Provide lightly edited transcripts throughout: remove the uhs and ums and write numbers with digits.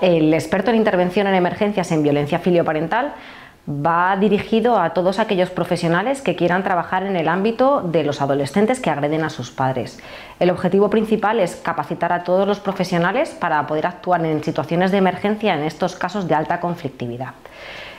El experto en intervención en emergencias en violencia filioparental va dirigido a todos aquellos profesionales que quieran trabajar en el ámbito de los adolescentes que agreden a sus padres. El objetivo principal es capacitar a todos los profesionales para poder actuar en situaciones de emergencia en estos casos de alta conflictividad.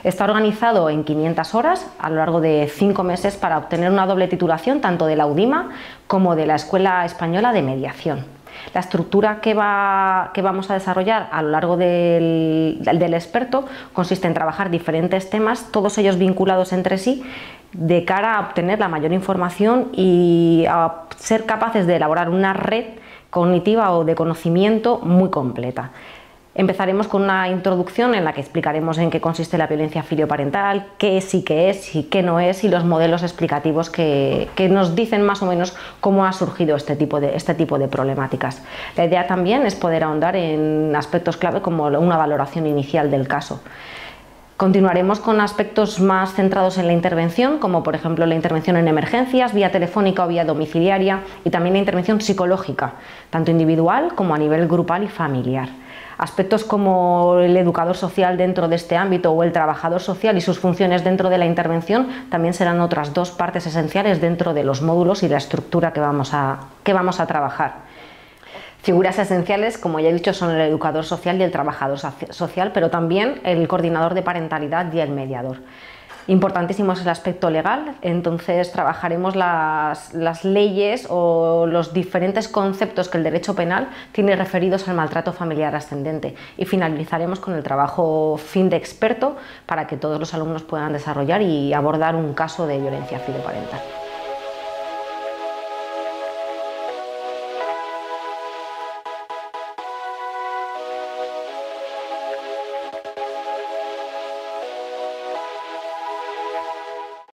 Está organizado en 500 horas a lo largo de 5 meses para obtener una doble titulación tanto de la UDIMA como de la Escuela Española de Mediación. La estructura que vamos a desarrollar a lo largo del experto consiste en trabajar diferentes temas, todos ellos vinculados entre sí, de cara a obtener la mayor información y a ser capaces de elaborar una red cognitiva o de conocimiento muy completa. Empezaremos con una introducción en la que explicaremos en qué consiste la violencia filioparental, qué sí que es y qué no es, y los modelos explicativos que nos dicen más o menos cómo ha surgido este tipo de problemáticas. La idea también es poder ahondar en aspectos clave como una valoración inicial del caso. Continuaremos con aspectos más centrados en la intervención, como por ejemplo la intervención en emergencias, vía telefónica o vía domiciliaria, y también la intervención psicológica, tanto individual como a nivel grupal y familiar. Aspectos como el educador social dentro de este ámbito o el trabajador social y sus funciones dentro de la intervención también serán otras dos partes esenciales dentro de los módulos y la estructura que vamos a trabajar. Figuras esenciales, como ya he dicho, son el educador social y el trabajador social, pero también el coordinador de parentalidad y el mediador. Importantísimo es el aspecto legal, entonces trabajaremos las leyes o los diferentes conceptos que el derecho penal tiene referidos al maltrato familiar ascendente, y finalizaremos con el trabajo fin de experto para que todos los alumnos puedan desarrollar y abordar un caso de violencia filioparental.